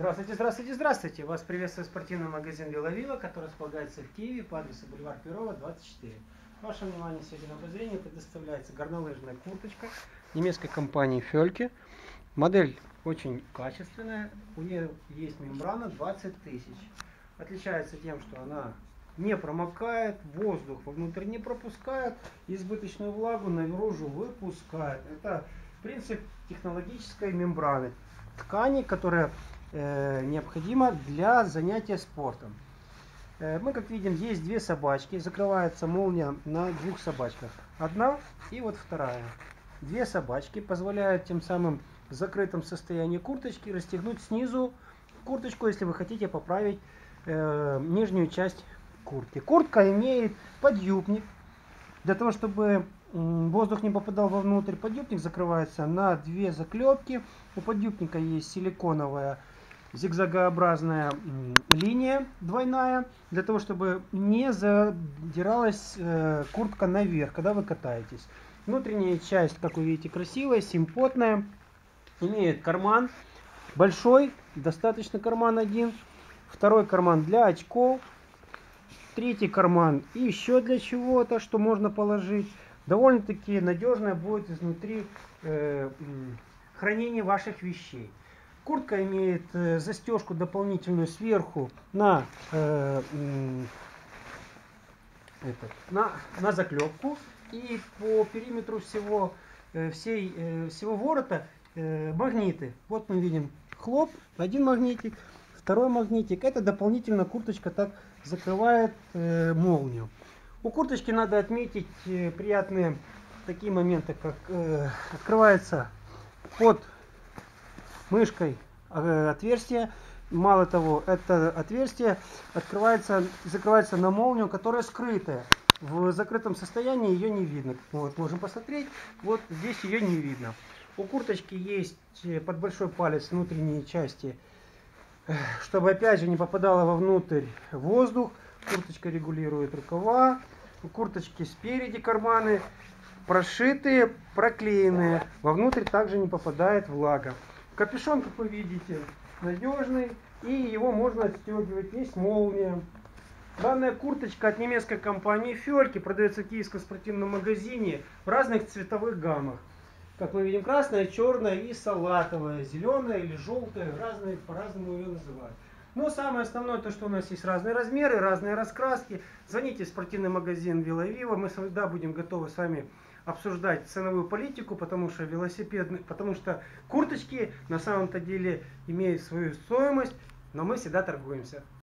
Здравствуйте, здравствуйте, здравствуйте! Вас приветствует спортивный магазин VeloViva, который располагается в Киеве по адресу бульвар Перова, 24. Ваше внимание сегодня на обозрение предоставляется горнолыжная курточка немецкой компании Volkl. Модель очень качественная, у нее есть мембрана 20 тысяч. Отличается тем, что она не промокает, воздух вовнутрь не пропускает, избыточную влагу наружу выпускает. Это принцип технологической мембраны ткани, которая необходима для занятия спортом. Мы, как видим, есть две собачки. Закрывается молния на двух собачках. Одна и вот вторая. Две собачки позволяют тем самым в закрытом состоянии курточки расстегнуть снизу курточку, если вы хотите поправить нижнюю часть куртки. Куртка имеет подъюбник. Для того, чтобы воздух не попадал вовнутрь, подъюбник закрывается на две заклепки. У подъюбника есть силиконовая зигзагообразная линия двойная, для того, чтобы не задиралась куртка наверх, когда вы катаетесь. Внутренняя часть, как вы видите, красивая, симпотная. Имеет карман большой, достаточно карман один. Второй карман для очков. Третий карман и еще для чего-то, что можно положить. Довольно-таки надежное будет изнутри хранение ваших вещей. Куртка имеет застежку дополнительную сверху на заклепку, и по периметру всего ворота магниты. Вот мы видим хлоп, один магнитик, второй магнитик. Это дополнительно курточка так закрывает молнию. У курточки надо отметить приятные такие моменты, как открывается под мышкой отверстие. Мало того, это отверстие открывается, закрывается на молнию, которая скрытая. В закрытом состоянии ее не видно. Вот, можем посмотреть. Вот здесь ее не видно. У курточки есть под большой палец внутренние части, чтобы опять же не попадало вовнутрь воздух. Курточка регулирует рукава. У курточки спереди карманы прошитые, проклеенные. Вовнутрь также не попадает влага. Капюшон, как вы видите, надежный, и его можно отстегивать, есть молния. Данная курточка от немецкой компании Volkl продается в Киевском спортивном магазине в разных цветовых гаммах. Как мы видим, красная, черная и салатовая, зеленая или желтая, разные, по-разному ее называют. Но самое основное то, что у нас есть разные размеры, разные раскраски. Звоните в спортивный магазин VeloViva, мы всегда будем готовы с вами обсуждать ценовую политику, потому что курточки на самом-то деле имеют свою стоимость, но мы всегда торгуемся.